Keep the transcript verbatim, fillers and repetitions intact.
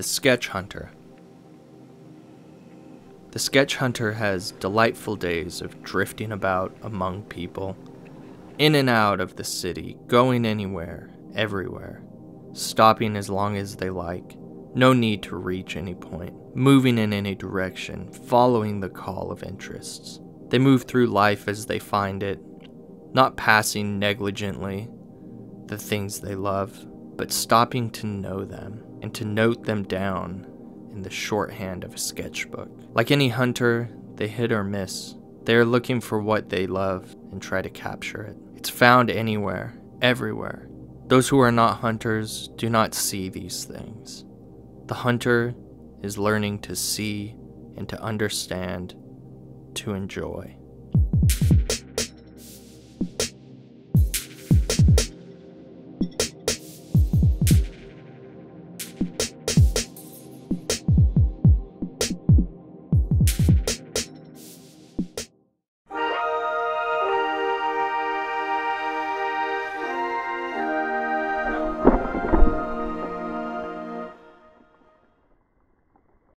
The Sketch Hunter. The Sketch Hunter has delightful days of drifting about among people, in and out of the city, going anywhere, everywhere, stopping as long as they like, no need to reach any point, moving in any direction, following the call of interests. They move through life as they find it, not passing negligently the things they love, but stopping to know them and to note them down in the shorthand of a sketchbook. Like any hunter, they hit or miss. They are looking for what they love and try to capture it. It's found anywhere, everywhere. Those who are not hunters do not see these things. The hunter is learning to see and to understand, to enjoy.